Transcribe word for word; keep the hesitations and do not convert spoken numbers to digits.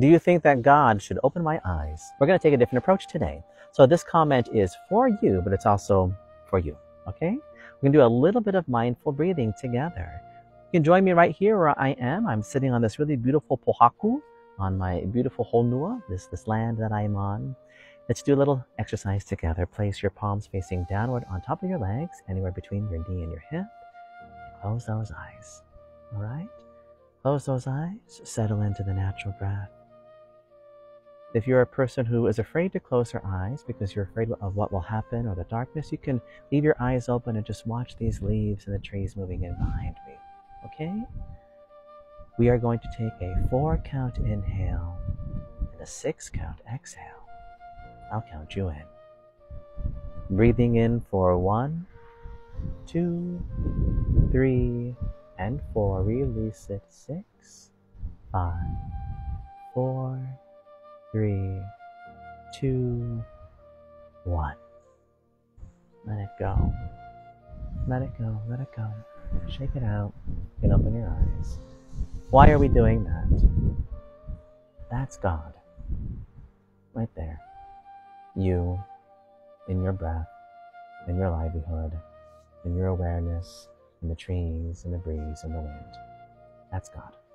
Do you think that God should open my eyes? We're going to take a different approach today. So this comment is for you, but it's also for you, okay? We're going to do a little bit of mindful breathing together. You can join me right here where I am. I'm sitting on this really beautiful pohaku, on my beautiful honua, this, this land that I'm on. Let's do a little exercise together. Place your palms facing downward on top of your legs, anywhere between your knee and your hip. Close those eyes, all right? Close those eyes, settle into the natural breath. If you're a person who is afraid to close her eyes because you're afraid of what will happen or the darkness, you can leave your eyes open and just watch these leaves and the trees moving in behind me, okay? We are going to take a four count inhale and a six count exhale. I'll count you in. Breathing in for one, two, three, and four. Release it. Six, five, four, three, two, one. Let it go. Let it go. Let it go. Shake it out. You can open your eyes. Why are we doing that? That's God. Right there. You, in your breath, in your livelihood, in your awareness, in the trees, in the breeze, in the wind. That's God.